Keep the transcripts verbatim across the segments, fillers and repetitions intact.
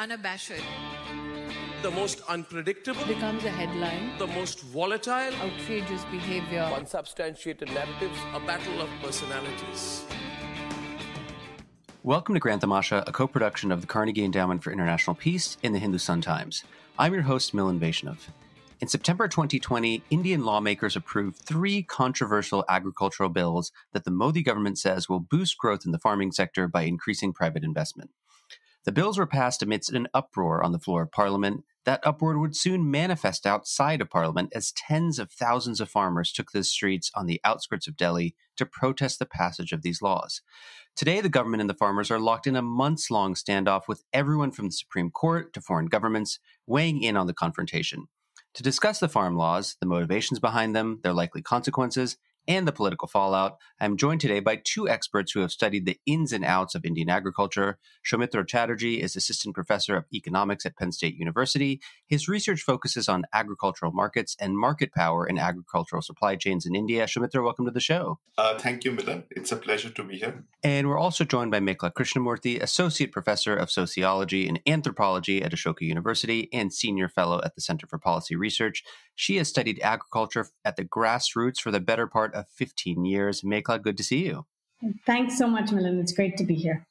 unabashed. The most unpredictable becomes a headline. The most volatile, outrageous behavior, unsubstantiated narratives, a battle of personalities. Welcome to Grand Tamasha, a co-production of the Carnegie Endowment for International Peace and the Hindu Sun-Times. I'm your host, Milan Vaishnav. In September twenty twenty, Indian lawmakers approved three controversial agricultural bills that the Modi government says will boost growth in the farming sector by increasing private investment. The bills were passed amidst an uproar on the floor of Parliament. That uproar would soon manifest outside of Parliament as tens of thousands of farmers took the streets on the outskirts of Delhi to protest the passage of these laws. Today, the government and the farmers are locked in a months-long standoff with everyone from the Supreme Court to foreign governments weighing in on the confrontation. To discuss the farm laws, the motivations behind them, their likely consequences, and the political fallout, I'm joined today by two experts who have studied the ins and outs of Indian agriculture. Shoumitro Chatterjee is assistant professor of economics at Penn State University. His research focuses on agricultural markets and market power in agricultural supply chains in India. Shoumitro, welcome to the show. Uh, thank you, Milan. It's a pleasure to be here. And we're also joined by Mekhala Krishnamurthy, associate professor of sociology and anthropology at Ashoka University and senior fellow at the Center for Policy Research. She has studied agriculture at the grassroots for the better part of fifteen years. Mekhala, good to see you. Thanks so much, Milan. It's great to be here.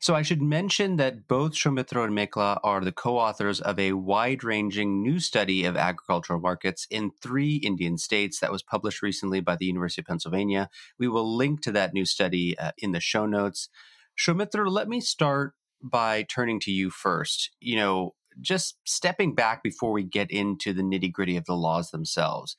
So I should mention that both Shoumitro and Mekhala are the co-authors of a wide-ranging new study of agricultural markets in three Indian states that was published recently by the University of Pennsylvania. We will link to that new study uh, in the show notes. Shoumitro, let me start by turning to you first. You know, just stepping back before we get into the nitty-gritty of the laws themselves.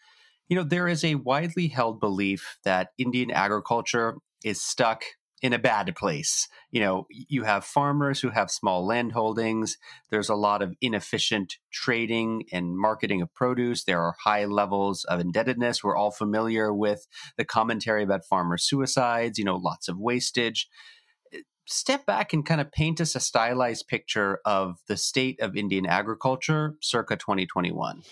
You know, there is a widely held belief that Indian agriculture is stuck in a bad place. You know, you have farmers who have small land holdings. There's a lot of inefficient trading and marketing of produce. There are high levels of indebtedness. We're all familiar with the commentary about farmer suicides, you know, lots of wastage. Step back and kind of paint us a stylized picture of the state of Indian agriculture circa twenty twenty-one.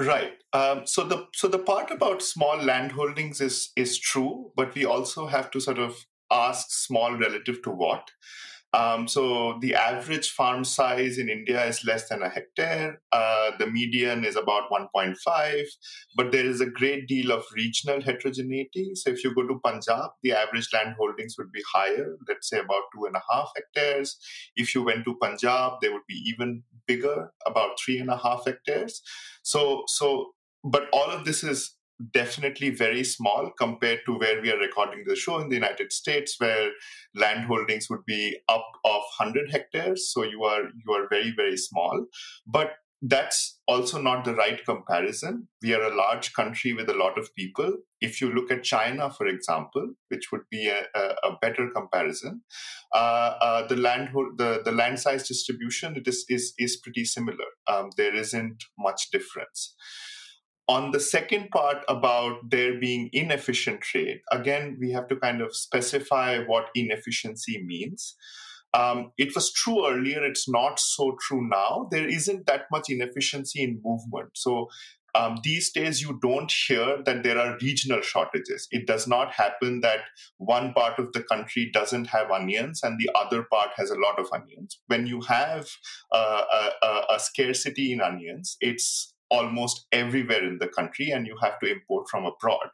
Right. Um, so the so the part about small land holdings is is true, but we also have to sort of ask small relative to what. Um, so the average farm size in India is less than a hectare. Uh, the median is about one point five, but there is a great deal of regional heterogeneity. So if you go to Punjab, the average land holdings would be higher, let's say about two and a half hectares. If you went to Punjab, they would be even bigger, about three and a half hectares. So, so, but all of this is definitely very small compared to where we are recording the show in the United States, where land holdings would be up of one hundred hectares. So you are you are very, very small. But that's also not the right comparison. We are a large country with a lot of people. If you look at China, for example, which would be a, a, a better comparison, uh, uh, the land the, the land size distribution it is is is pretty similar. Um, there isn't much difference. On the second part about there being inefficient trade, again, we have to kind of specify what inefficiency means. Um, it was true earlier. It's not so true now. There isn't that much inefficiency in movement. So um, these days, you don't hear that there are regional shortages. It does not happen that one part of the country doesn't have onions and the other part has a lot of onions. When you have uh, a, a scarcity in onions, it's almost everywhere in the country, and you have to import from abroad,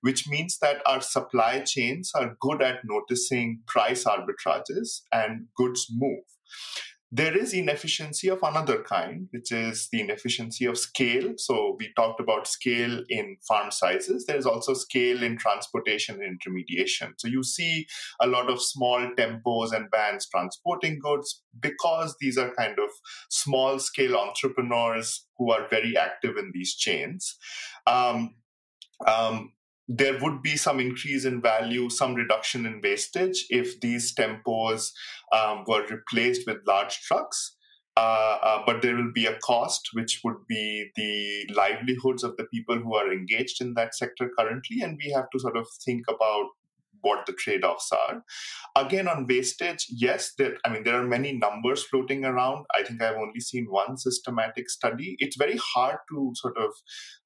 which means that our supply chains are good at noticing price arbitrages and goods move. There is inefficiency of another kind, which is the inefficiency of scale. So we talked about scale in farm sizes. There's also scale in transportation and intermediation. So you see a lot of small tempos and vans transporting goods because these are kind of small-scale entrepreneurs who are very active in these chains. Um, um, There would be some increase in value, some reduction in wastage if these tempos um, were replaced with large trucks. Uh, uh, but there will be a cost, which would be the livelihoods of the people who are engaged in that sector currently. And we have to sort of think about what the trade-offs are. Again, on wastage, yes, there, I mean, there are many numbers floating around. I think I've only seen one systematic study. It's very hard to sort of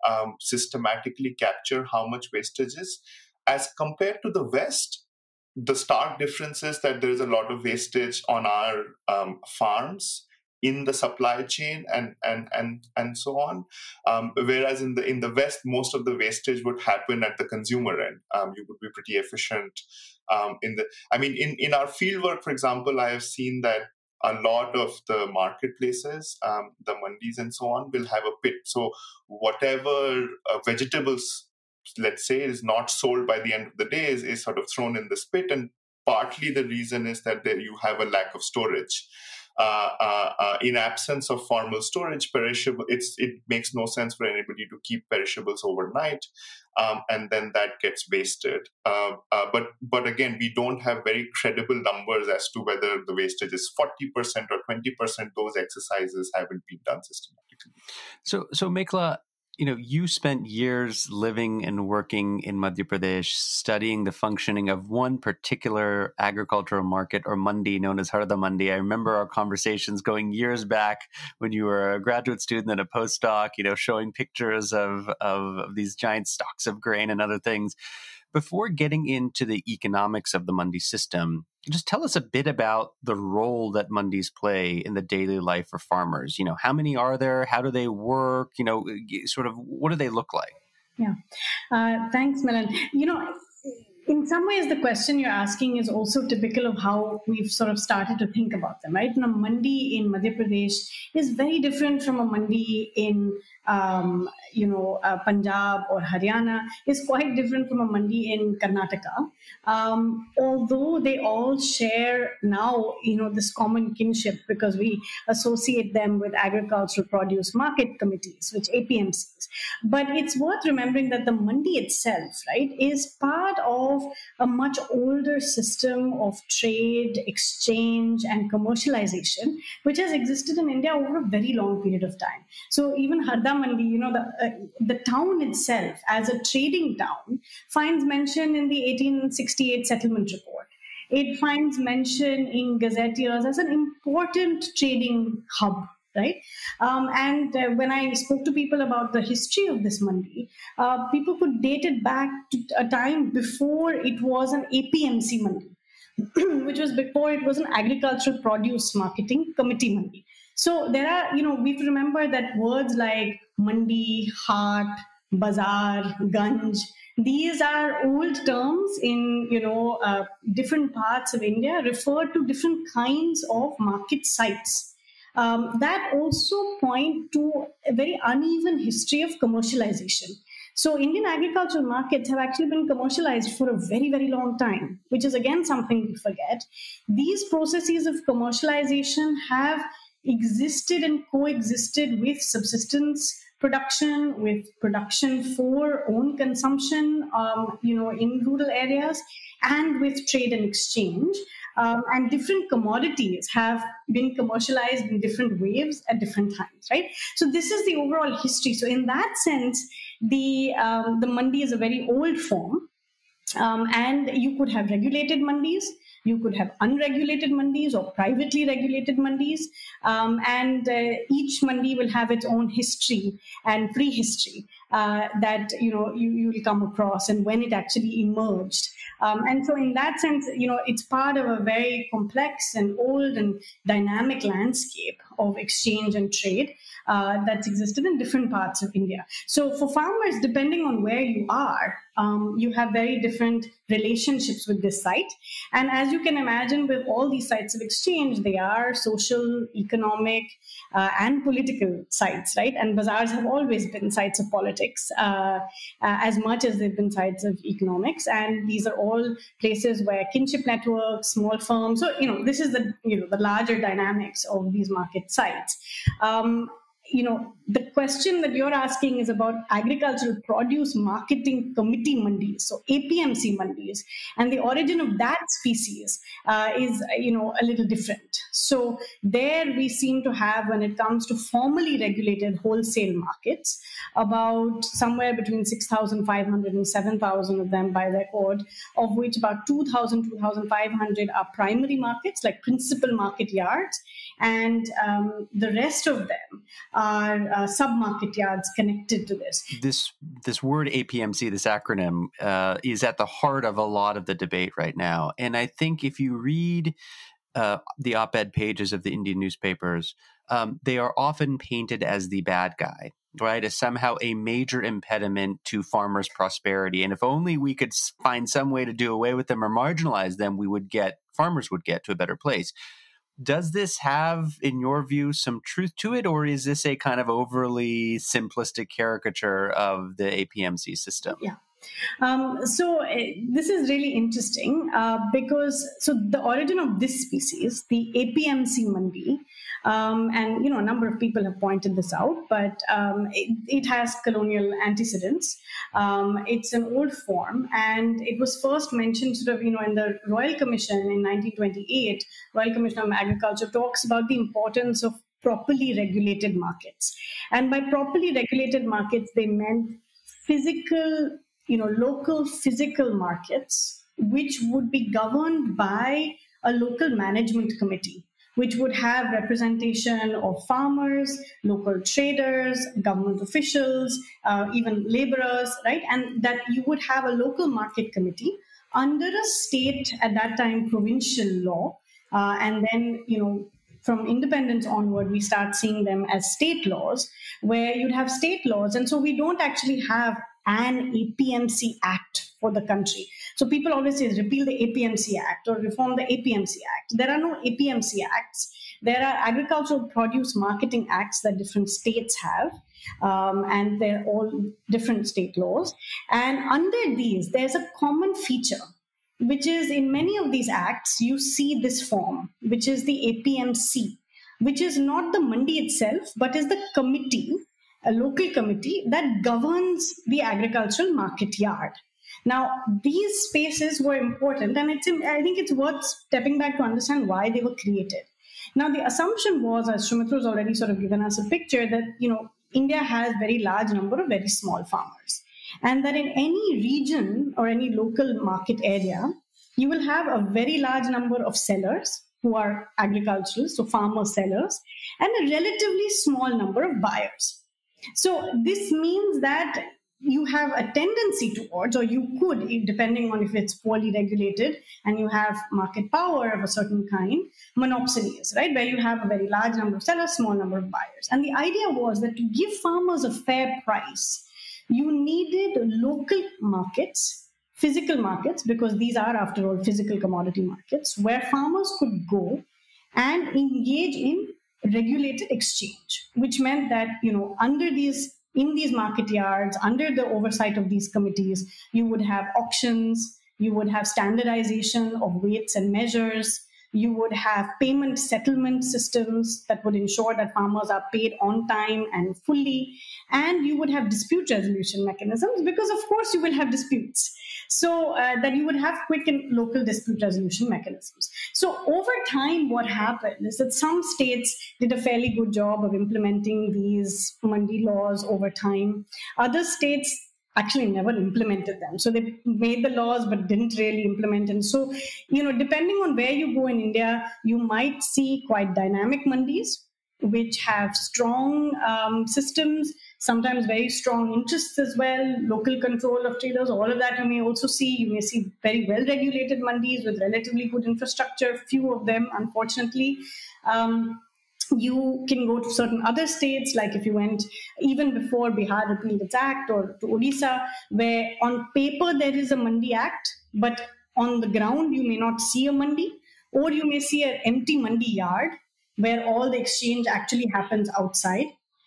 um, systematically capture how much wastage is. As compared to the West, the stark difference is that there is a lot of wastage on our um, farms in the supply chain and and and and so on. Um, whereas in the in the West, most of the wastage would happen at the consumer end. Um, you would be pretty efficient um, in the. I mean, in in our fieldwork, for example, I have seen that a lot of the marketplaces, um, the mandis and so on, will have a pit. So whatever uh, vegetables, let's say, is not sold by the end of the day is, is sort of thrown in this pit. And partly the reason is that there you have a lack of storage. Uh, uh, uh, in absence of formal storage, perishable, it's, it makes no sense for anybody to keep perishables overnight, um, and then that gets wasted. Uh, uh, but but again, we don't have very credible numbers as to whether the wastage is forty percent or twenty percent. Those exercises haven't been done systematically. So, so Mekhala, you know, you spent years living and working in Madhya Pradesh, studying the functioning of one particular agricultural market or mandi known as Harda Mandi. I remember our conversations going years back when you were a graduate student and a postdoc, you know, showing pictures of, of, of these giant stocks of grain and other things. Before getting into the economics of the mandi system, just tell us a bit about the role that mandis play in the daily life of farmers. You know, how many are there? How do they work? You know, sort of what do they look like? Yeah. Uh, thanks, Milan. You know, in some ways, the question you're asking is also typical of how we've sort of started to think about them, right? And a mandi in Madhya Pradesh is very different from a mandi in, um, you know, uh, Punjab or Haryana, is quite different from a mandi in Karnataka. Um, although they all share now, you know, this common kinship because we associate them with agricultural produce market committees, which A P M Cs. But it's worth remembering that the mandi itself, right, is part of Of a much older system of trade, exchange, and commercialization, which has existed in India over a very long period of time. So even Harda Mandi, you know, the, uh, the town itself as a trading town finds mention in the eighteen sixty-eight settlement report. It finds mention in gazetteers as an important trading hub. Right. Um, and uh, when I spoke to people about the history of this mandi, uh, people could date it back to a time before it was an A P M C mandi, which was before it was an agricultural produce marketing committee mandi. So there are, you know, we have to remember that words like mandi, haat, bazaar, ganj, these are old terms in, you know, uh, different parts of India refer to different kinds of market sites. Um, that also point to a very uneven history of commercialization. So Indian agricultural markets have actually been commercialized for a very, very long time, which is again something we forget. These processes of commercialization have existed and coexisted with subsistence production, with production for own consumption, um, you know, in rural areas, and with trade and exchange. Um, and different commodities have been commercialized in different waves at different times, right? So this is the overall history. So in that sense, the, um, the mandi is a very old form. Um, and you could have regulated mandis, you could have unregulated mandis or privately regulated mandis. Um, and uh, each mandi will have its own history and prehistory uh, that, you know, you, you will come across and when it actually emerged. Um, and so in that sense, you know, it's part of a very complex and old and dynamic landscape of exchange and trade uh, that's existed in different parts of India. So for farmers, depending on where you are, um, you have very different relationships with this site. And as you can imagine, with all these sites of exchange, they are social, economic, uh, and political sites, right? And bazaars have always been sites of politics uh, as much as they've been sites of economics. And these are all places where kinship networks, small firms. So, you know, this is the, you know, the larger dynamics of these market sites. Um, you know, the question that you're asking is about agricultural produce marketing committee mandis, so A P M C mandis, and the origin of that species uh, is, you know, a little different. So there we seem to have, when it comes to formally regulated wholesale markets, about somewhere between six thousand five hundred and seven thousand of them by record, of which about two thousand, two thousand five hundred are primary markets, like principal market yards, and um, the rest of them are uh, sub-market yards connected to this. This this word A P M C, this acronym, uh, is at the heart of a lot of the debate right now. And I think if you read uh, the op-ed pages of the Indian newspapers, um, they are often painted as the bad guy, right? As somehow a major impediment to farmers' prosperity. And if only we could find some way to do away with them or marginalize them, we would get, farmers would get to a better place. Does this have, in your view, some truth to it, or is this a kind of overly simplistic caricature of the A P M C system? Yeah. Um, so uh, this is really interesting uh, because so the origin of this species, the A P M C Mandi, um, and you know a number of people have pointed this out, but um, it, it has colonial antecedents. Um, it's an old form, and it was first mentioned sort of you know in the Royal Commission in nineteen twenty-eight. Royal Commission on Agriculture talks about the importance of properly regulated markets, and by properly regulated markets they meant physical. You know, local physical markets, which would be governed by a local management committee, which would have representation of farmers, local traders, government officials, uh, even laborers, right? And that you would have a local market committee under a state, at that time, provincial law. Uh, and then, you know, from independence onward, we start seeing them as state laws, where you'd have state laws. And so we don't actually have an A P M C Act for the country. So people always say repeal the A P M C Act or reform the A P M C Act. There are no A P M C Acts. There are Agricultural Produce Marketing Acts that different states have, um, and they're all different state laws. And under these, there's a common feature, which is in many of these acts, you see this form, which is the A P M C, which is not the Mandi itself, but is the committee, a local committee that governs the agricultural market yard. Now, these spaces were important, and it's, I think it's worth stepping back to understand why they were created. Now, the assumption was, as Shoumitro has already sort of given us a picture, that you know India has very large number of very small farmers, and that in any region or any local market area, you will have a very large number of sellers who are agricultural, so farmer sellers, and a relatively small number of buyers. So this means that you have a tendency towards, or you could, depending on if it's poorly regulated and you have market power of a certain kind, monopolies, right? Where you have a very large number of sellers, small number of buyers. And the idea was that to give farmers a fair price, you needed local markets, physical markets, because these are, after all, physical commodity markets, where farmers could go and engage in regulated exchange, which meant that, you know, under these, in these market yards, under the oversight of these committees, you would have auctions, you would have standardization of weights and measures, you would have payment settlement systems that would ensure that farmers are paid on time and fully, and you would have dispute resolution mechanisms, because of course you will have disputes. So uh, that you would have quick and local dispute resolution mechanisms. So over time, what happened is that some states did a fairly good job of implementing these Mandi laws over time. Other states actually never implemented them. So they made the laws but didn't really implement. And so, you know, depending on where you go in India, you might see quite dynamic Mandis, which have strong um, systems, sometimes very strong interests as well, local control of traders, all of that you may also see. You may see very well-regulated mandis with relatively good infrastructure, few of them, unfortunately. Um, you can go to certain other states, like if you went even before Bihar repealed its act, or to Odisha, where on paper there is a Mandi Act, but on the ground you may not see a Mandi, or you may see an empty Mandi yard, where all the exchange actually happens outside.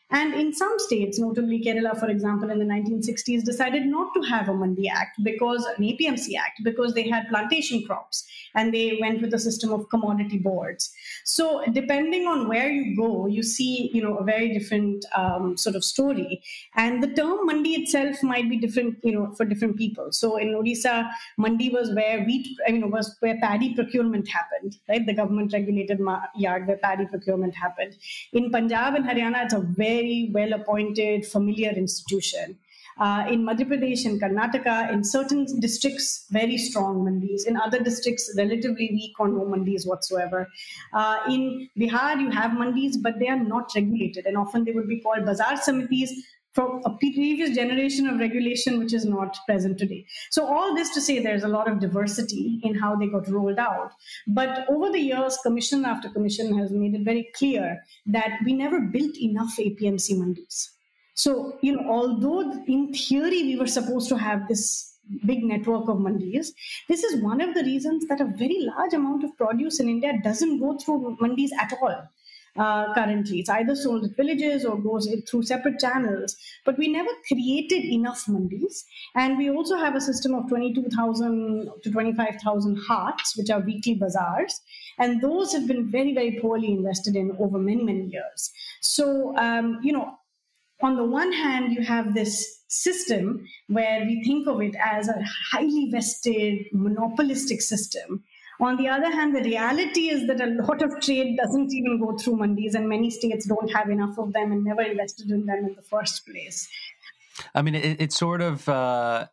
And in some states, notably Kerala, for example, in the nineteen sixties, decided not to have a Mandi Act, because an A P M C Act, because they had plantation crops and they went with a system of commodity boards. So depending on where you go, you see, you know, a very different um, sort of story. And the term Mandi itself might be different, you know, for different people. So in Odisha, Mandi was where wheat, I mean, was where paddy procurement happened, right? The government regulated yard where paddy procurement happened. In Punjab and Haryana, it's a very very well-appointed, familiar institution. Uh, in Madhya Pradesh, in Karnataka, in certain districts, very strong mandis. In other districts, relatively weak or no mandis whatsoever. Uh, in Bihar, you have mandis, but they are not regulated, and often they would be called bazaar samitis, from a previous generation of regulation, which is not present today. So all this to say there's a lot of diversity in how they got rolled out. But over the years, commission after commission has made it very clear that we never built enough A P M C mandis. So, you know, although in theory we were supposed to have this big network of mandis, this is one of the reasons that a very large amount of produce in India doesn't go through mandis at all. Uh, currently, it's either sold at villages or goes through separate channels. But we never created enough mandis, and we also have a system of twenty-two thousand to twenty-five thousand harts, which are weekly bazaars, and those have been very, very poorly invested in over many, many years. So, um, you know, on the one hand, you have this system where we think of it as a highly vested, monopolistic system. On the other hand, the reality is that a lot of trade doesn't even go through mandis, and many states don't have enough of them and never invested in them in the first place. I mean, it, it's sort of, uh,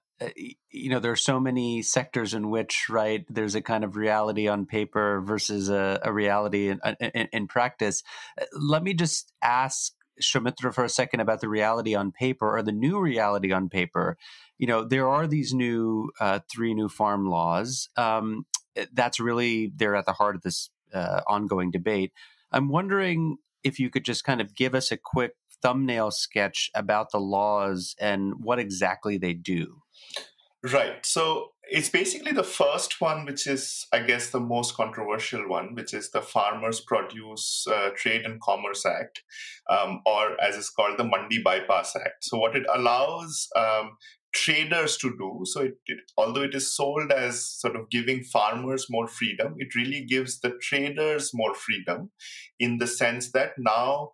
you know, there are so many sectors in which, right, there's a kind of reality on paper versus a, a reality in, in, in practice. Let me just ask Shoumitro for a second about the reality on paper, or the new reality on paper. You know, there are these new, uh, three new farm laws. Um, That's really, they're at the heart of this uh, ongoing debate. I'm wondering if you could just kind of give us a quick thumbnail sketch about the laws and what exactly they do. Right. So it's basically the first one, which is, I guess, the most controversial one, which is the Farmers Produce uh, Trade and Commerce Act, um, or as it's called, the Mandi Bypass Act. So what it allows um traders to do, so it, it although it is sold as sort of giving farmers more freedom, it really gives the traders more freedom, in the sense that now,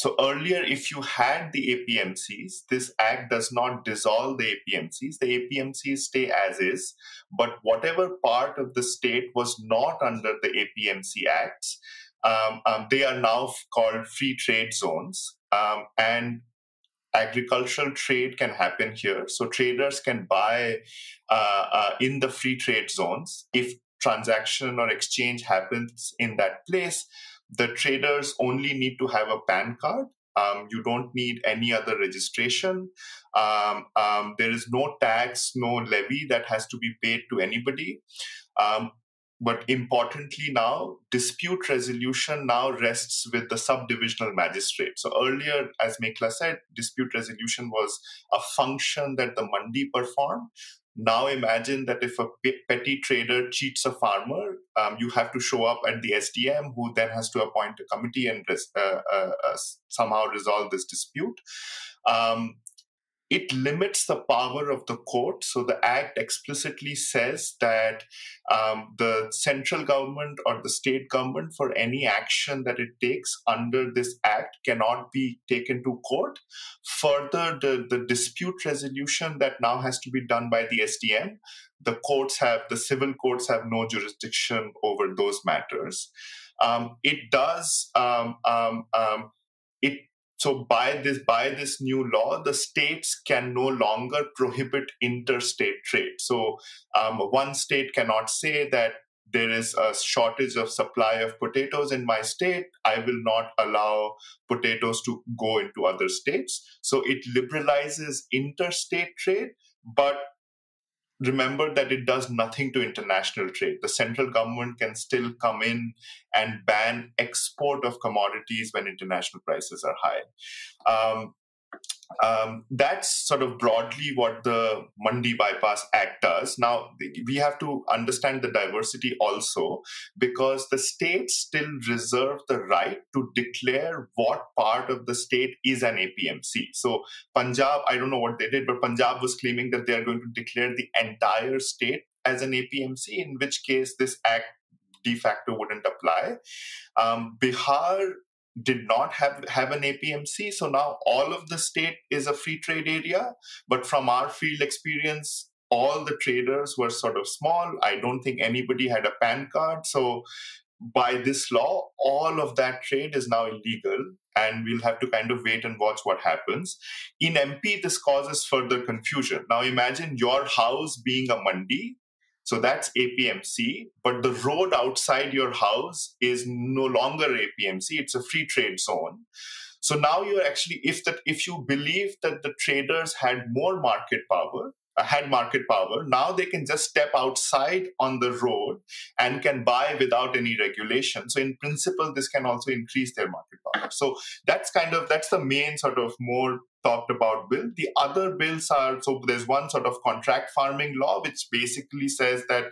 so earlier if you had the A P M Cs, this act does not dissolve the A P M Cs. The A P M Cs stay as is, but whatever part of the state was not under the A P M C acts, um, um, they are now called free trade zones, um, and agricultural trade can happen here. So traders can buy uh, uh, in the free trade zones. If transaction or exchange happens in that place, the traders only need to have a P A N card. Um, you don't need any other registration. Um, um, there is no tax, no levy that has to be paid to anybody. Um, But importantly now, dispute resolution now rests with the subdivisional magistrate. So earlier, as Mekhala said, dispute resolution was a function that the mandi performed. Now imagine that if a petty trader cheats a farmer, um, you have to show up at the S D M, who then has to appoint a committee and uh, uh, uh, somehow resolve this dispute. Um, It limits the power of the court. So the act explicitly says that um, the central government or the state government, for any action that it takes under this act, cannot be taken to court. Further, the, the dispute resolution that now has to be done by the S D M, the courts have, the civil courts have no jurisdiction over those matters. Um, it does, um, um, um, it So by this, by this new law, the states can no longer prohibit interstate trade. So um, one state cannot say that there is a shortage of supply of potatoes in my state, I will not allow potatoes to go into other states. So it liberalizes interstate trade, but remember that it does nothing to international trade. The central government can still come in and ban export of commodities when international prices are high. Um, um, that's sort of broadly what the Mandi Bypass Act does. Now, we have to understand the diversity also, because the states still reserve the right to declare what part of the state is an A P M C. So Punjab, I don't know what they did, but Punjab was claiming that they are going to declare the entire state as an A P M C, in which case this act de facto wouldn't apply. Um, Bihar did not have, have an A P M C. So now all of the state is a free trade area. But from our field experience, all the traders were sort of small. I don't think anybody had a P A N card. So by this law, all of that trade is now illegal, and we'll have to kind of wait and watch what happens. In M P, this causes further confusion. Now imagine your house being a mandi. So that's A P M C, but the road outside your house is no longer A P M C. It's a free trade zone. So now you're actually, if that, if you believe that the traders had more market power, uh, had market power, now they can just step outside on the road and can buy without any regulation. So in principle, this can also increase their market power. So that's kind of, that's the main sort of more talked about bill. The other bills are, so there's one sort of contract farming law, which basically says that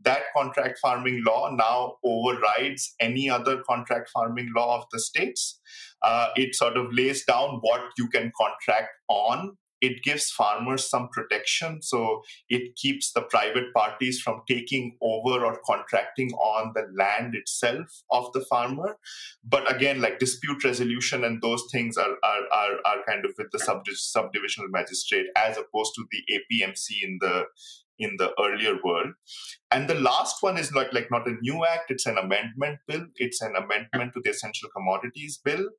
that contract farming law now overrides any other contract farming law of the states. Uh, it sort of lays down what you can contract on. It gives farmers some protection, so it keeps the private parties from taking over or contracting on the land itself of the farmer. But again, like dispute resolution and those things are are are, are kind of with the subdivisional magistrate, as opposed to the A P M C in the in the earlier world. And the last one is like, like not a new act, it's an amendment bill. It's an amendment to the Essential Commodities Bill,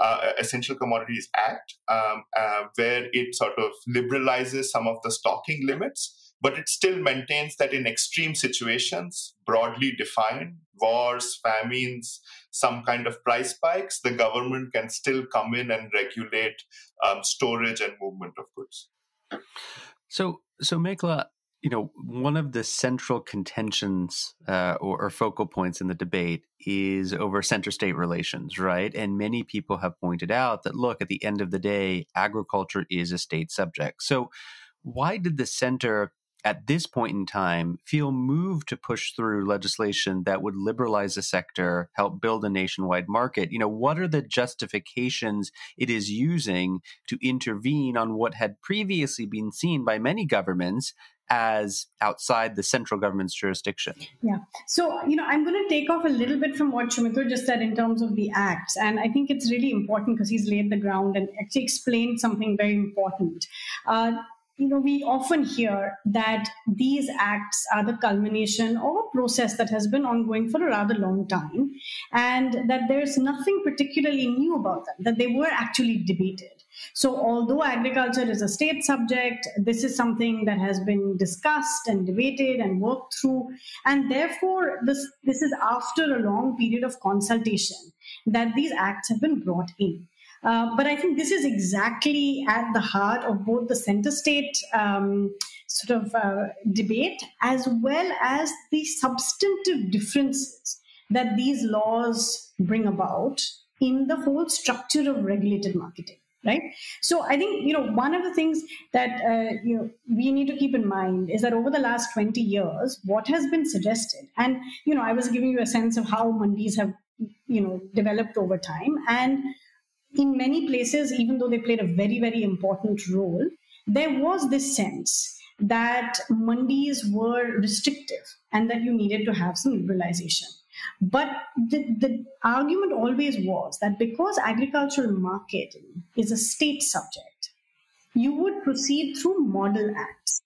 uh, Essential Commodities Act, um, uh, where it sort of liberalizes some of the stocking limits, but it still maintains that in extreme situations, broadly defined, wars, famines, some kind of price spikes, the government can still come in and regulate um, storage and movement of goods. So, so Mekhala, you know, one of the central contentions uh, or, or focal points in the debate is over center-state relations, right? And many people have pointed out that, look, at the end of the day, agriculture is a state subject. So why did the center at this point in time feel moved to push through legislation that would liberalize the sector, help build a nationwide market? You know, what are the justifications it is using to intervene on what had previously been seen by many governments as outside the central government's jurisdiction? Yeah. So, you know, I'm going to take off a little bit from what Shoumitro just said in terms of the acts. And I think it's really important because he's laid the ground and actually explained something very important. Uh, you know, we often hear that these acts are the culmination of a process that has been ongoing for a rather long time, and that there's nothing particularly new about them, that they were actually debated. So although agriculture is a state subject, this is something that has been discussed and debated and worked through. And therefore, this, this is after a long period of consultation that these acts have been brought in. Uh, but I think this is exactly at the heart of both the center-state um, sort of uh, debate, as well as the substantive differences that these laws bring about in the whole structure of regulated marketing. Right. So I think, you know, one of the things that, uh, you know, we need to keep in mind is that over the last twenty years, what has been suggested, and, you know, I was giving you a sense of how mandis have, you know, developed over time. And in many places, even though they played a very, very important role, there was this sense that mandis were restrictive and that you needed to have some liberalization. But the, the argument always was that because agricultural marketing is a state subject, you would proceed through model acts,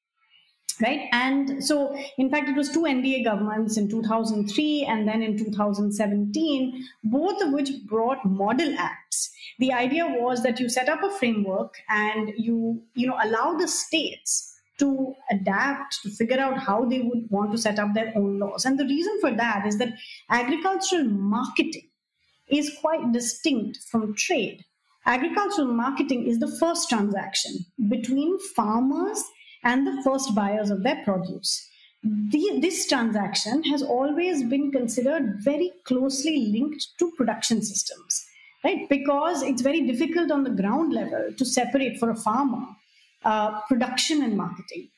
right? And so, in fact, it was two N D A governments in two thousand three and then in two thousand seventeen, both of which brought model acts. The idea was that you set up a framework and you, you know, allow the states to adapt, to figure out how they would want to set up their own laws. And the reason for that is that agricultural marketing is quite distinct from trade. Agricultural marketing is the first transaction between farmers and the first buyers of their produce. The, this transaction has always been considered very closely linked to production systems, right? Because it's very difficult on the ground level to separate for a farmer Uh, production and marketing.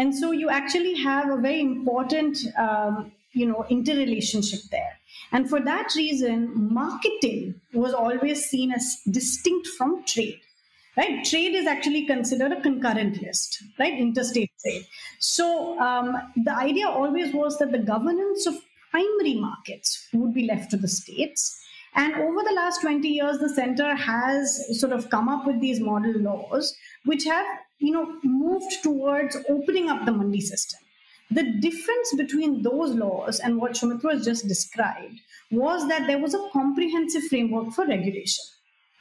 And so you actually have a very important, um, you know, interrelationship there. And for that reason, marketing was always seen as distinct from trade, right? Trade is actually considered a concurrent list, right? Interstate trade. So um, the idea always was that the governance of primary markets would be left to the states. And over the last twenty years, the center has sort of come up with these model laws, which have, you know, moved towards opening up the mandi system. The difference between those laws and what Shoumitro has just described was that there was a comprehensive framework for regulation,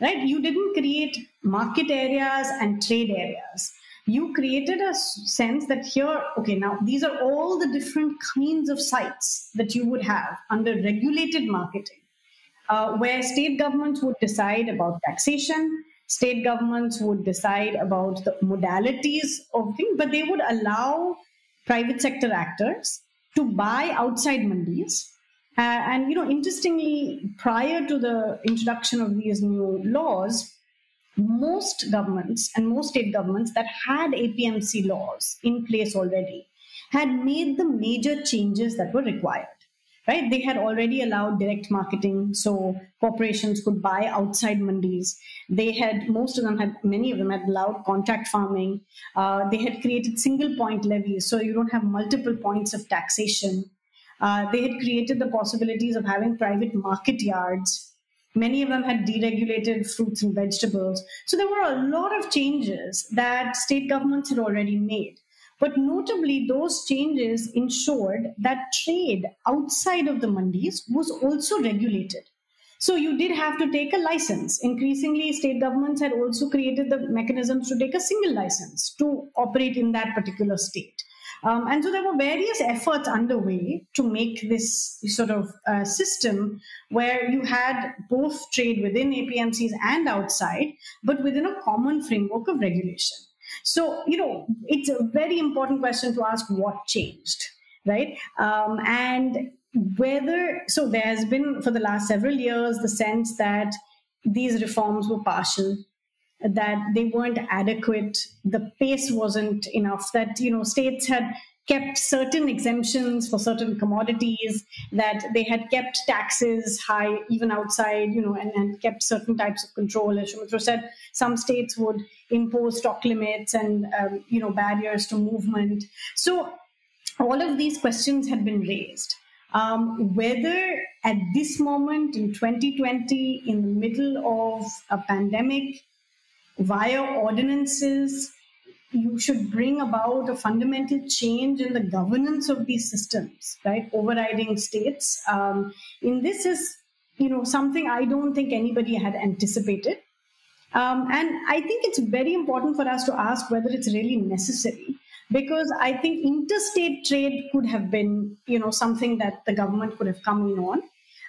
right? You didn't create market areas and trade areas. You created a sense that here, okay, now these are all the different kinds of sites that you would have under regulated marketing. uh, where state governments would decide about taxation, state governments would decide about the modalities of things, but they would allow private sector actors to buy outside mandis. Uh, and, you know, interestingly, prior to the introduction of these new laws, most governments and most state governments that had A P M C laws in place already had made the major changes that were required, right? They had already allowed direct marketing, so corporations could buy outside mandis. They had, most of them had, many of them had allowed contract farming. Uh, they had created single point levies, so you don't have multiple points of taxation. Uh, they had created the possibilities of having private market yards. Many of them had deregulated fruits and vegetables. So there were a lot of changes that state governments had already made. But notably, those changes ensured that trade outside of the mandis was also regulated. So you did have to take a license. Increasingly, state governments had also created the mechanisms to take a single license to operate in that particular state. Um, and so there were various efforts underway to make this sort of uh, system where you had both trade within A P M Cs and outside, but within a common framework of regulation. So, you know, it's a very important question to ask what changed, right? Um, and whether, so there has been for the last several years the sense that these reforms were partial, that they weren't adequate, the pace wasn't enough, that, you know, states had kept certain exemptions for certain commodities, that they had kept taxes high even outside, you know, and, and kept certain types of control. As Shoumitro said, some states would impose stock limits and, um, you know, barriers to movement. So all of these questions had been raised. Um, whether at this moment in twenty twenty, in the middle of a pandemic, via ordinances, you should bring about a fundamental change in the governance of these systems, right? Overriding states. Um, in this is, you know, something I don't think anybody had anticipated. Um, and I think it's very important for us to ask whether it's really necessary, because I think interstate trade could have been, you know, something that the government could have come in on.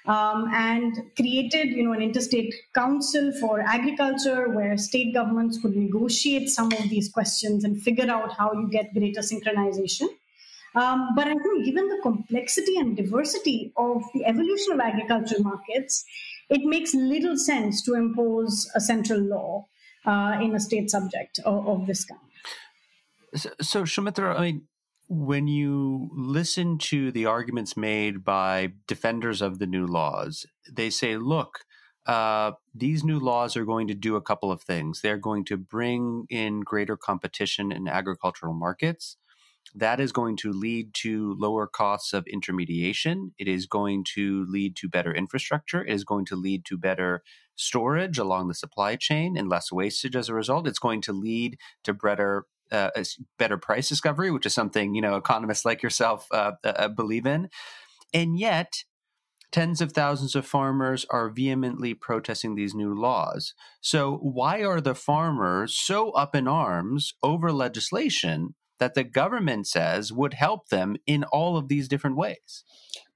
Um, and created, you know, an interstate council for agriculture where state governments could negotiate some of these questions and figure out how you get greater synchronization. Um, but I think given the complexity and diversity of the evolution of agricultural markets, it makes little sense to impose a central law uh, in a state subject of, of this kind. So, so Shoumitro, I mean, when you listen to the arguments made by defenders of the new laws, they say, look, uh, these new laws are going to do a couple of things. They're going to bring in greater competition in agricultural markets. That is going to lead to lower costs of intermediation. It is going to lead to better infrastructure. It is going to lead to better storage along the supply chain and less wastage as a result. It's going to lead to better Uh, better price discovery, which is something, you know, economists like yourself uh, uh, believe in. And yet, tens of thousands of farmers are vehemently protesting these new laws. So why are the farmers so up in arms over legislation that the government says would help them in all of these different ways?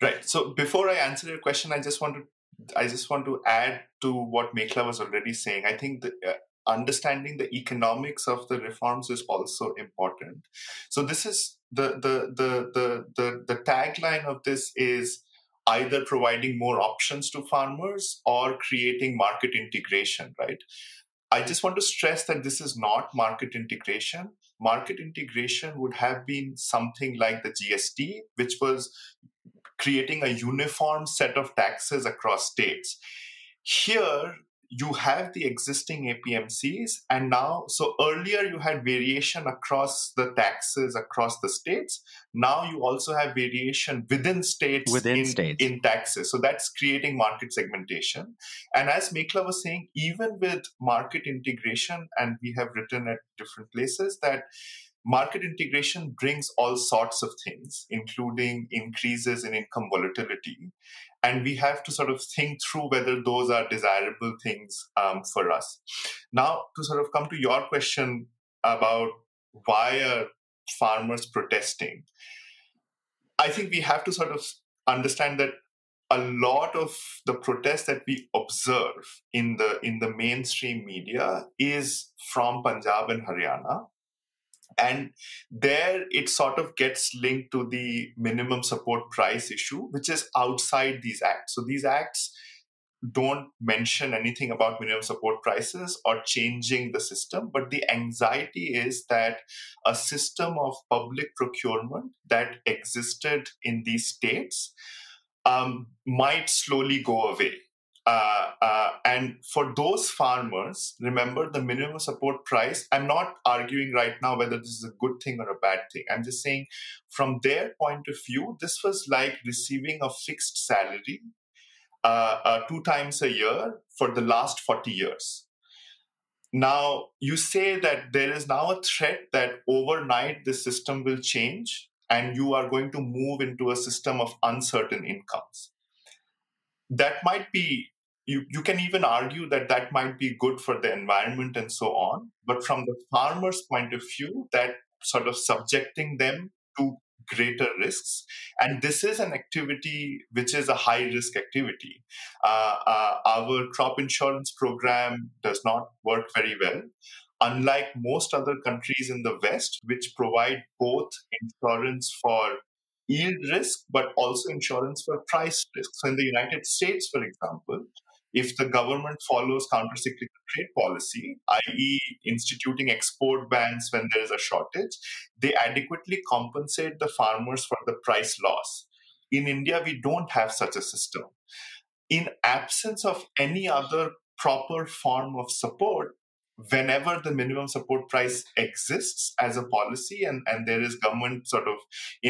Right. So before I answer your question, I just want to, I just want to add to what Mekhala was already saying. I think that uh, understanding the economics of the reforms is also important. So this is the the the the the, the tagline of this is either providing more options to farmers or creating market integration, right? I just want to stress that this is not market integration. Market integration would have been something like the G S T, which was creating a uniform set of taxes across states. Here, you have the existing A P M Cs, and now, so earlier you had variation across the taxes across the states. Now you also have variation within states, within in, states. in taxes. So that's creating market segmentation. And as Mekhala was saying, even with market integration, and we have written at different places that market integration brings all sorts of things, including increases in income volatility. And we have to sort of think through whether those are desirable things um, for us. Now, to sort of come to your question about why are farmers protesting, I think we have to sort of understand that a lot of the protest that we observe in the in the mainstream media is from Punjab and Haryana. And there it sort of gets linked to the minimum support price issue, which is outside these acts. So these acts don't mention anything about minimum support prices or changing the system. But the anxiety is that a system of public procurement that existed in these states um, might slowly go away. Uh, uh, and for those farmers, remember the minimum support price. I'm not arguing right now whether this is a good thing or a bad thing. I'm just saying from their point of view, this was like receiving a fixed salary uh, uh, two times a year for the last forty years. Now, you say that there is now a threat that overnight the system will change and you are going to move into a system of uncertain incomes. That might be, You, you can even argue that that might be good for the environment and so on. But from the farmer's point of view, that sort of subjecting them to greater risks. And this is an activity which is a high-risk activity. Uh, uh, our crop insurance program does not work very well, unlike most other countries in the West, which provide both insurance for yield risk, but also insurance for price risk. So in the United States, for example, if the government follows countercyclical trade policy, that is instituting export bans when there is a shortage, they adequately compensate the farmers for the price loss. In India, we don't have such a system. In absence of any other proper form of support, whenever the minimum support price exists as a policy and, and there is government sort of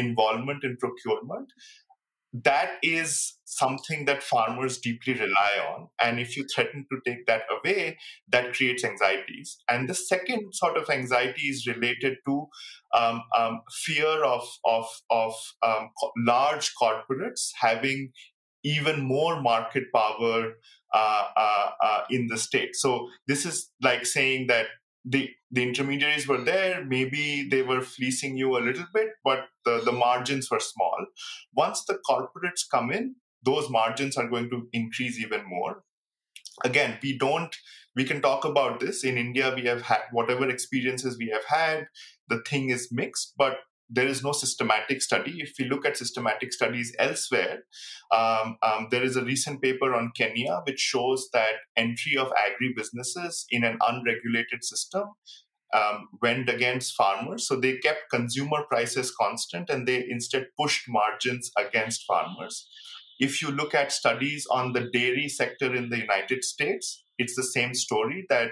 involvement in procurement, that is something that farmers deeply rely on. And if you threaten to take that away, that creates anxieties. And the second sort of anxiety is related to um, um, fear of, of, of um, large corporates having even more market power uh, uh, uh, in the state. So this is like saying that the, the intermediaries were there, maybe they were fleecing you a little bit, but the, the margins were small. Once the corporates come in, those margins are going to increase even more. Again, we don't, we can talk about this. In India, we have had whatever experiences we have had, the thing is mixed, but there is no systematic study. If we look at systematic studies elsewhere, um, um, there is a recent paper on Kenya which shows that entry of agribusinesses in an unregulated system um, went against farmers. So they kept consumer prices constant and they instead pushed margins against farmers. If you look at studies on the dairy sector in the United States, it's the same story that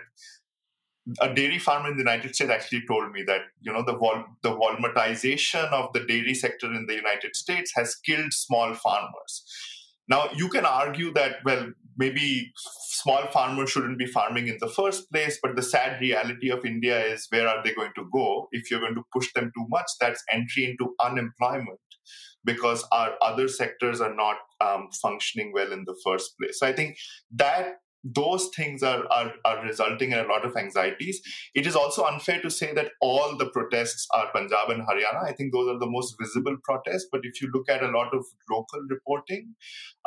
a dairy farmer in the United States actually told me that, you know, the vol the volumatization of the dairy sector in the United States has killed small farmers. Now, you can argue that, well, maybe small farmers shouldn't be farming in the first place, but the sad reality of India is where are they going to go? If you're going to push them too much, that's entry into unemployment because our other sectors are not um, functioning well in the first place. So I think that those things are, are, are resulting in a lot of anxieties. It is also unfair to say that all the protests are Punjab and Haryana. I think those are the most visible protests. But if you look at a lot of local reporting,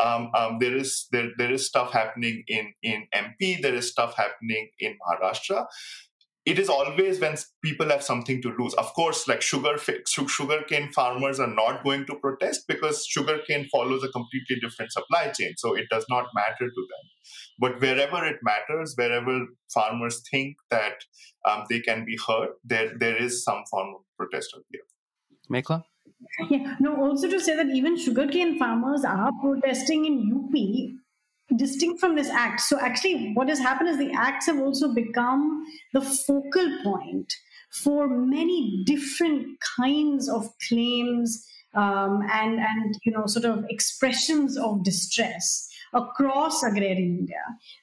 um, um, there is there there is stuff happening in, in M P. There is stuff happening in Maharashtra. It is always when people have something to lose. Of course, like sugar sugarcane farmers are not going to protest because sugarcane follows a completely different supply chain. So it does not matter to them. But wherever it matters, wherever farmers think that um, they can be heard, there there is some form of protest out there. Mekhala? Yeah, no, also to say that even sugarcane farmers are protesting in U P, distinct from this act. So actually what has happened is the acts have also become the focal point for many different kinds of claims um, and, and, you know, sort of expressions of distress across agrarian India.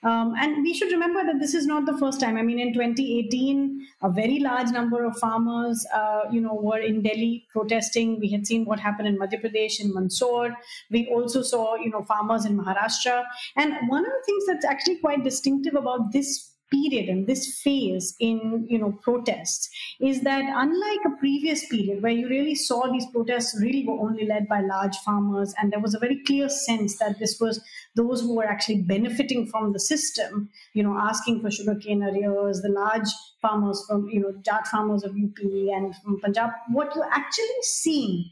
Um, and we should remember that this is not the first time. I mean, in twenty eighteen, a very large number of farmers, uh, you know, were in Delhi protesting. We had seen what happened in Madhya Pradesh, in Mandsaur. We also saw, you know, farmers in Maharashtra. And one of the things that's actually quite distinctive about this period and this phase in, you know, protests is that unlike a previous period where you really saw these protests really were only led by large farmers and there was a very clear sense that this was those who were actually benefiting from the system, you know, asking for sugarcane arrears, the large farmers from, you know, Jat farmers of U P and from Punjab, what you're actually seeing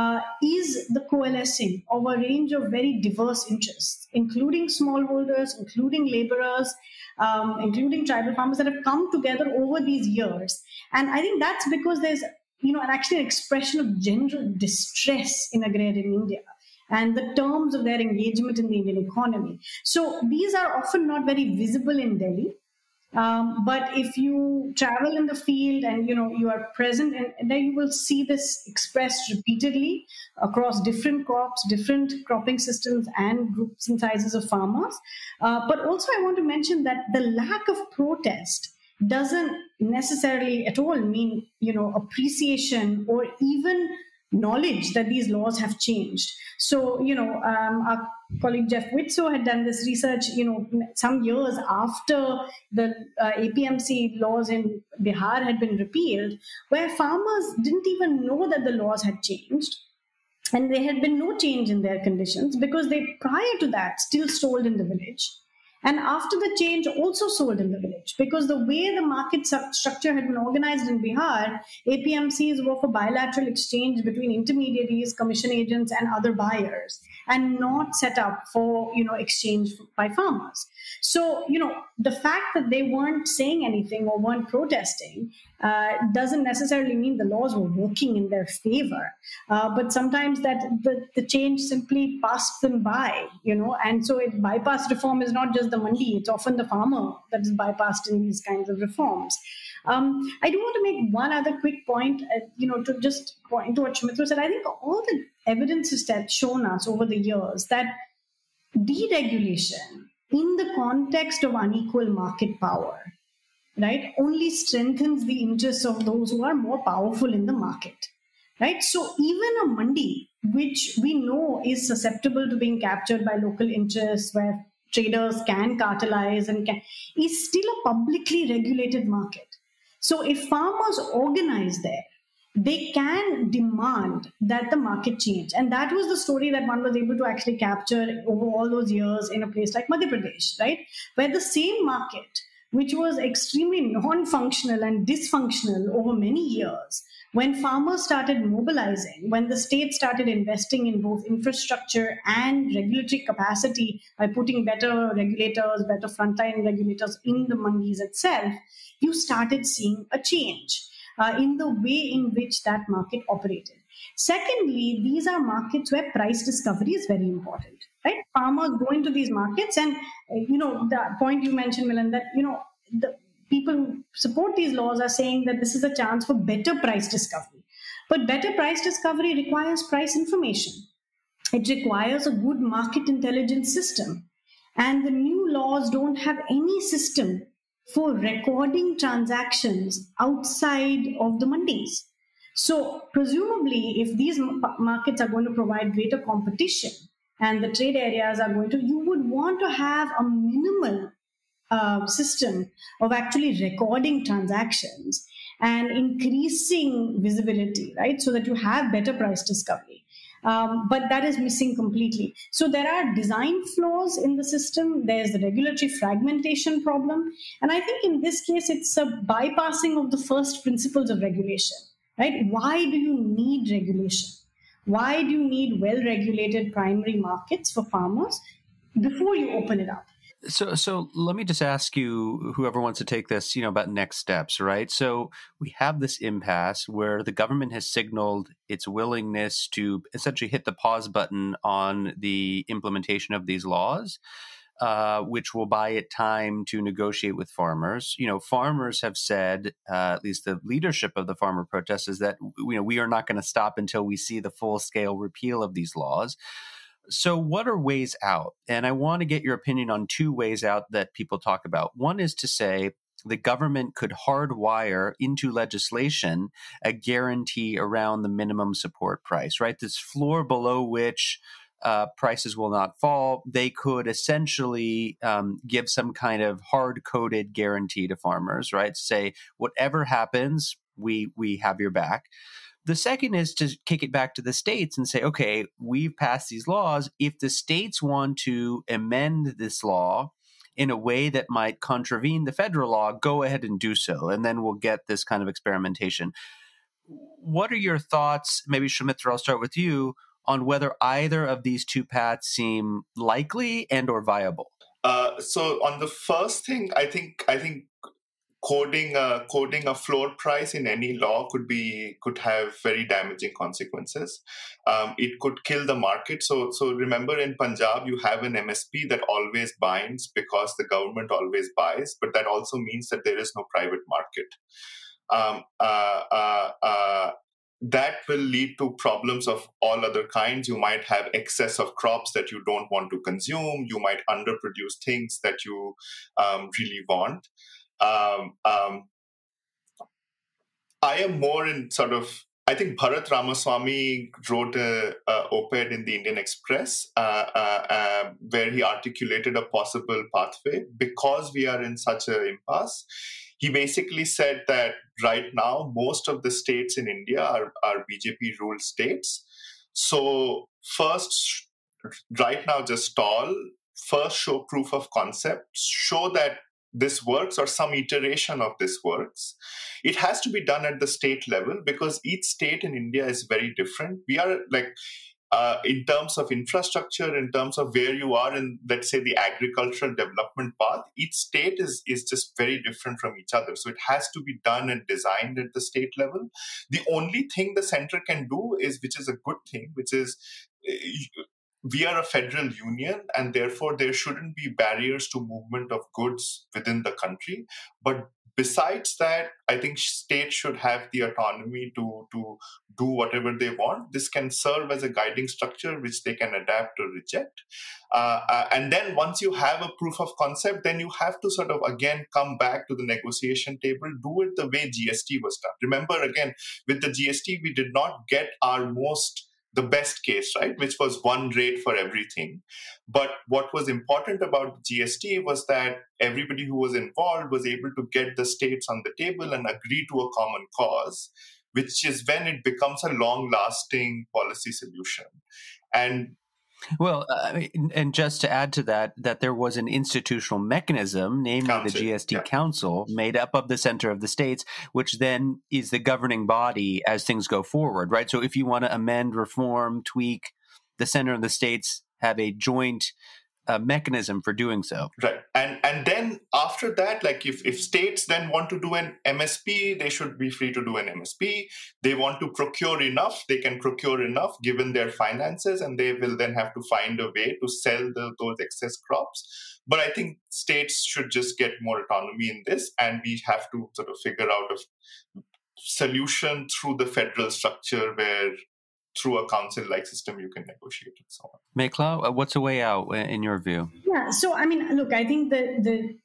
Uh, is the coalescing of a range of very diverse interests, including smallholders, including laborers, um, including tribal farmers that have come together over these years. And I think that's because there's, you know, an actually an expression of general distress in agrarian India and the terms of their engagement in the Indian economy. So these are often not very visible in Delhi. Um, but if you travel in the field and, you know, you are present, and, and then you will see this expressed repeatedly across different crops, different cropping systems and groups and sizes of farmers. Uh, but also I want to mention that the lack of protest doesn't necessarily at all mean, you know, appreciation or even knowledge that these laws have changed. So, you know, um, our colleague Jeff Widtsoe had done this research, you know, some years after the uh, A P M C laws in Bihar had been repealed, where farmers didn't even know that the laws had changed. And there had been no change in their conditions because they, prior to that, still sold in the village. And after the change, also sold in the village, because the way the market structure had been organized in Bihar, A P M Cs were for bilateral exchange between intermediaries, commission agents, and other buyers, and not set up for, you know, exchange by farmers. So, you know, the fact that they weren't saying anything or weren't protesting uh, doesn't necessarily mean the laws were working in their favor. Uh, but sometimes that the, the change simply passed them by, you know, and so it, bypass reform is not just the mandi, it's often the farmer that is bypassed in these kinds of reforms. Um, I do want to make one other quick point, uh, you know, to just point to what Shoumitro said. I think all the evidence has shown us over the years that deregulation in the context of unequal market power, right, only strengthens the interests of those who are more powerful in the market, right? So even a mandi, which we know is susceptible to being captured by local interests, where traders can cartelize and can, is still a publicly regulated market. So if farmers organize there, they can demand that the market change. And that was the story that one was able to actually capture over all those years in a place like Madhya Pradesh, right? Where the same market, which was extremely non-functional and dysfunctional over many years, when farmers started mobilizing, when the state started investing in both infrastructure and regulatory capacity by putting better regulators, better frontline regulators in the mandis itself, you started seeing a change uh, in the way in which that market operated. Secondly, these are markets where price discovery is very important, right? Farmers go into these markets and, you know, the point you mentioned, Milan, that, you know, the people who support these laws are saying that this is a chance for better price discovery. But better price discovery requires price information. It requires a good market intelligence system. And the new laws don't have any system for recording transactions outside of the mandis. So presumably, if these markets are going to provide greater competition and the trade areas are going to, you would want to have a minimal Uh, system of actually recording transactions and increasing visibility, right? So that you have better price discovery. Um, but that is missing completely. So there are design flaws in the system. There's the regulatory fragmentation problem. And I think in this case, it's a bypassing of the first principles of regulation, right? Why do you need regulation? Why do you need well-regulated primary markets for farmers before you open it up? So, so let me just ask you, whoever wants to take this, you know, about next steps, right? So we have this impasse where the government has signaled its willingness to essentially hit the pause button on the implementation of these laws, uh, which will buy it time to negotiate with farmers. You know, farmers have said, uh, at least the leadership of the farmer protests, is that, you know, we are not going to stop until we see the full-scale repeal of these laws. So what are ways out? And I want to get your opinion on two ways out that people talk about. One is to say the government could hardwire into legislation a guarantee around the minimum support price, right? This floor below which uh, prices will not fall, they could essentially um, give some kind of hard-coded guarantee to farmers, right? Say, whatever happens, we we have your back. The second is to kick it back to the states and say, okay, we've passed these laws. If the states want to amend this law in a way that might contravene the federal law, go ahead and do so. And then we'll get this kind of experimentation. What are your thoughts? Maybe Shoumitro, I'll start with you on whether either of these two paths seem likely and or viable. Uh, so on the first thing, I think, I think, Coding a, coding a floor price in any law could be could have very damaging consequences. Um, it could kill the market. So so remember, in Punjab, you have an M S P that always binds because the government always buys, but that also means that there is no private market. Um, uh, uh, uh, that will lead to problems of all other kinds. You might have excess of crops that you don't want to consume. You might underproduce things that you um, really want. Um, um, I am more in sort of, I think Bharat Ramaswamy wrote an op-ed in the Indian Express uh, uh, uh, where he articulated a possible pathway. Because we are in such an impasse, he basically said that right now, most of the states in India are, are B J P-ruled states. So first, right now, just stall, first show proof of concept, show that this works or some iteration of this works. It has to be done at the state level because each state in India is very different. We are like, uh, in terms of infrastructure, in terms of where you are in, let's say, the agricultural development path, each state is, is just very different from each other. So it has to be done and designed at the state level. The only thing the center can do is, which is a good thing, which is, uh, you, we are a federal union, and therefore there shouldn't be barriers to movement of goods within the country. But besides that, I think states should have the autonomy to, to do whatever they want. This can serve as a guiding structure, which they can adapt or reject. Uh, uh, and then once you have a proof of concept, then you have to sort of, again, come back to the negotiation table, do it the way G S T was done. Remember, again, with the G S T, we did not get our most the best case, right, which was one rate for everything. But what was important about G S T was that everybody who was involved was able to get the states on the table and agree to a common cause, which is when it becomes a long-lasting policy solution. And Well, uh, and just to add to that, that there was an institutional mechanism, namely Council, the G S T yeah. Council, made up of the center of the states, which then is the governing body as things go forward, right? So if you want to amend, reform, tweak, the center of the states have a joint uh, mechanism for doing so. Right. And and then after that, like if, if states then want to do an M S P, they should be free to do an M S P. They want to procure enough, they can procure enough given their finances, and they will then have to find a way to sell the, those excess crops. But I think states should just get more autonomy in this, and we have to sort of figure out a solution through the federal structure where through a council-like system, you can negotiate and so on. Mekhala, what's a way out in your view? Yeah, so I mean, look, I think the the,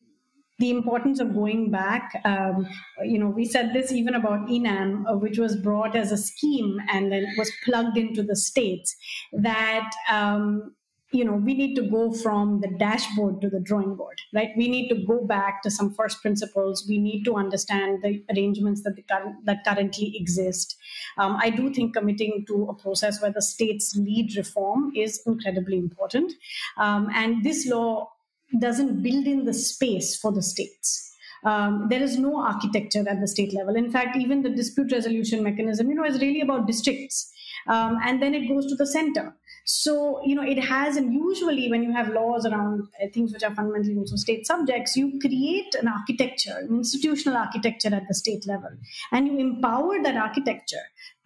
the importance of going back, um, you know, we said this even about E N A M, uh, which was brought as a scheme and then was plugged into the states, that, um, you know, we need to go from the dashboard to the drawing board, right? We need to go back to some first principles. We need to understand the arrangements that, the current, that currently exist. Um, I do think committing to a process where the states lead reform is incredibly important. Um, and this law doesn't build in the space for the states. Um, there is no architecture at the state level. In fact, even the dispute resolution mechanism, you know, is really about districts. Um, and then it goes to the center. So, you know, it has, and usually when you have laws around things which are fundamentally also state subjects, you create an architecture, an institutional architecture at the state level, and you empower that architecture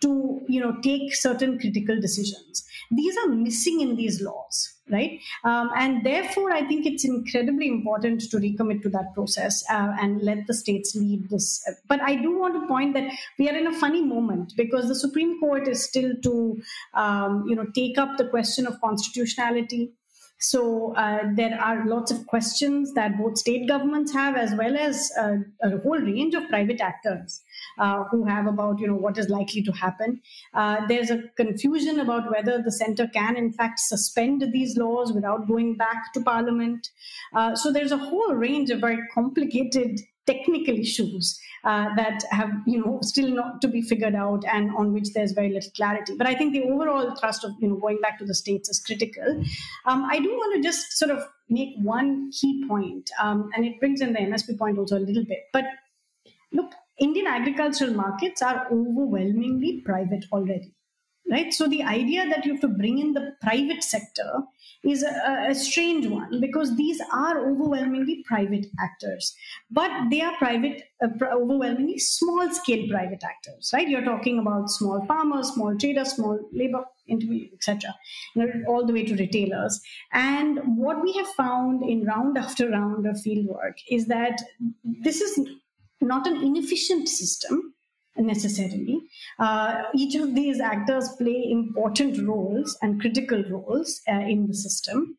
to, you know, take certain critical decisions. These are missing in these laws, right? Um, and therefore, I think it's incredibly important to recommit to that process uh, and let the states lead this. But I do want to point that we are in a funny moment because the Supreme Court is still to, um, you know, take up the question of constitutionality. So uh, there are lots of questions that both state governments have as well as uh, a whole range of private actors uh, who have about, you know, what is likely to happen. Uh, there's a confusion about whether the center can, in fact, suspend these laws without going back to Parliament. Uh, so there's a whole range of very complicated technical issues uh, that have, you know, still not to be figured out and on which there's very little clarity. But I think the overall thrust of, you know, going back to the states is critical. Um, I do want to just sort of make one key point, um, and it brings in the M S P point also a little bit. But look, Indian agricultural markets are overwhelmingly private already, right? So the idea that you have to bring in the private sector is a, a strange one, because these are overwhelmingly private actors, but they are private, uh, overwhelmingly small-scale private actors, right? You're talking about small farmers, small traders, small labor, et cetera, you know, all the way to retailers. And what we have found in round after round of fieldwork is that this is not an inefficient system, necessarily. Uh, each of these actors play important roles and critical roles uh, in the system,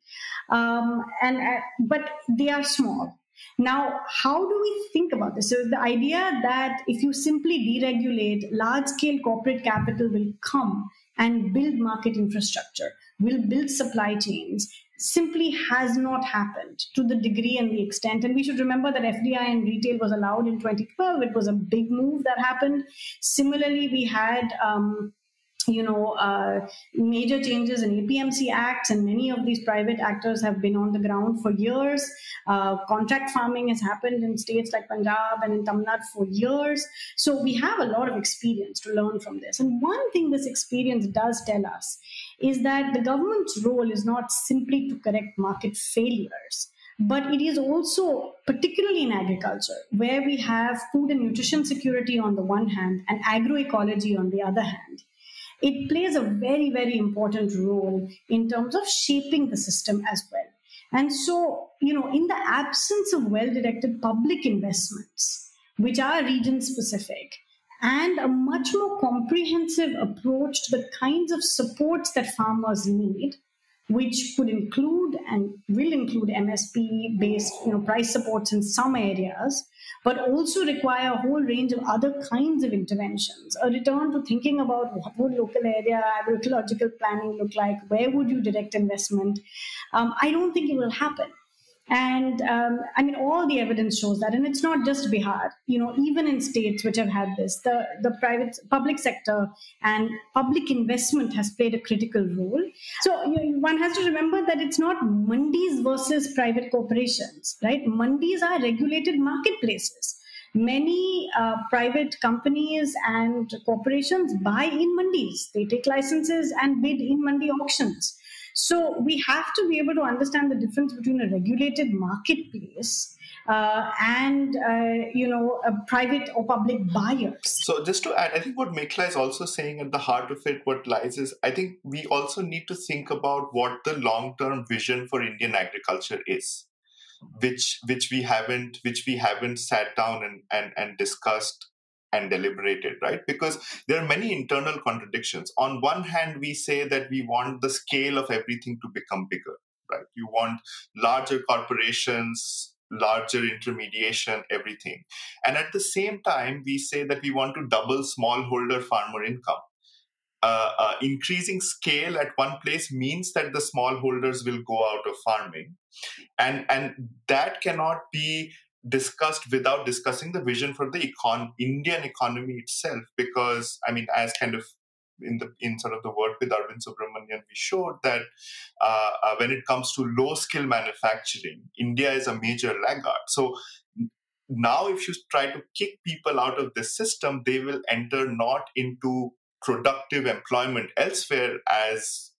um, and uh, but they are small. Now, how do we think about this? So the idea that if you simply deregulate, large-scale corporate capital will come and build market infrastructure, will build supply chains, simply has not happened to the degree and the extent. And we should remember that F D I and retail was allowed in twenty twelve. It was a big move that happened. Similarly, we had um, you know, uh, major changes in A P M C acts, and many of these private actors have been on the ground for years. Uh, contract farming has happened in states like Punjab and in Tamil Nadu for years. So we have a lot of experience to learn from this. And one thing this experience does tell us is that the government's role is not simply to correct market failures, but it is also, particularly in agriculture, where we have food and nutrition security on the one hand and agroecology on the other hand, it plays a very, very important role in terms of shaping the system as well. And so, you know, in the absence of well-directed public investments, which are region-specific, and a much more comprehensive approach to the kinds of supports that farmers need, which could include and will include M S P-based, you know, price supports in some areas, but also require a whole range of other kinds of interventions. A return to thinking about what would local area agroecological planning look like, where would you direct investment? Um, I don't think it will happen. And um, I mean, all the evidence shows that, and it's not just Bihar. You know, even in states which have had this, the the private public sector and public investment has played a critical role. So you know, one has to remember that it's not mandis versus private corporations, right? Mandis are regulated marketplaces. Many uh, private companies and corporations buy in mandis. They take licenses and bid in mandi auctions. So we have to be able to understand the difference between a regulated marketplace uh, and, uh, you know, a private or public buyers. So just to add, I think what Mekhala is also saying at the heart of it, what lies is, I think we also need to think about what the long-term vision for Indian agriculture is, which which we haven't which we haven't sat down and and, and discussed and deliberated, right? Because there are many internal contradictions. On one hand, we say that we want the scale of everything to become bigger, right? You want larger corporations, larger intermediation, everything. And at the same time, we say that we want to double smallholder farmer income. Uh, uh, increasing scale at one place means that the smallholders will go out of farming. And, and that cannot be discussed without discussing the vision for the econ Indian economy itself, because I mean, as kind of in the in sort of the work with Arvind Subramanian, we showed that uh, uh, when it comes to low skill manufacturing, India is a major laggard. So now, if you try to kick people out of this system, they will enter not into productive employment elsewhere, as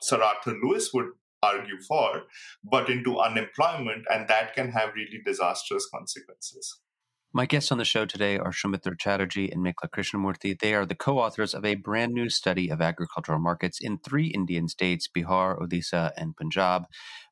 Sir Arthur Lewis would argue for, but into unemployment, and that can have really disastrous consequences. My guests on the show today are Shoumitro Chatterjee and Mekhala Krishnamurthy. They are the co-authors of a brand new study of agricultural markets in three Indian states, Bihar, Odisha, and Punjab.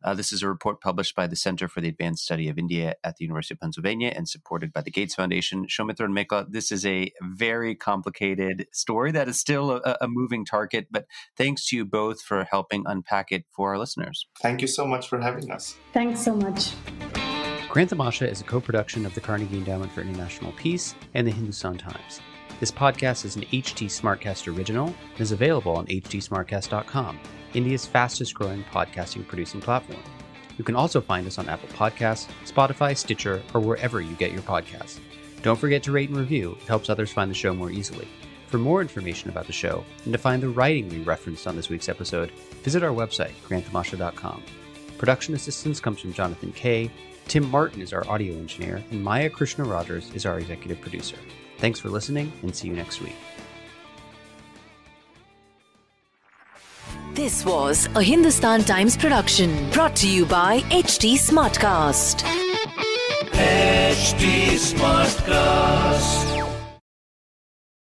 Uh, this is a report published by the Center for the Advanced Study of India at the University of Pennsylvania and supported by the Gates Foundation. Shoumitro and Mekhala, this is a very complicated story that is still a, a moving target, but thanks to you both for helping unpack it for our listeners. Thank you so much for having us. Thanks so much. Grand Tamasha is a co-production of the Carnegie Endowment for International Peace and the Hindu Sun-Times. This podcast is an H T Smartcast original and is available on h t smartcast dot com, India's fastest-growing podcasting-producing platform. You can also find us on Apple Podcasts, Spotify, Stitcher, or wherever you get your podcasts. Don't forget to rate and review. It helps others find the show more easily. For more information about the show and to find the writing we referenced on this week's episode, visit our website, grand tamasha dot com. Production assistance comes from Jonathan Kay, Tim Martin is our audio engineer, and Maya Krishna Rogers is our executive producer. Thanks for listening, and see you next week. This was a Hindustan Times production, brought to you by H T Smartcast. H T Smartcast.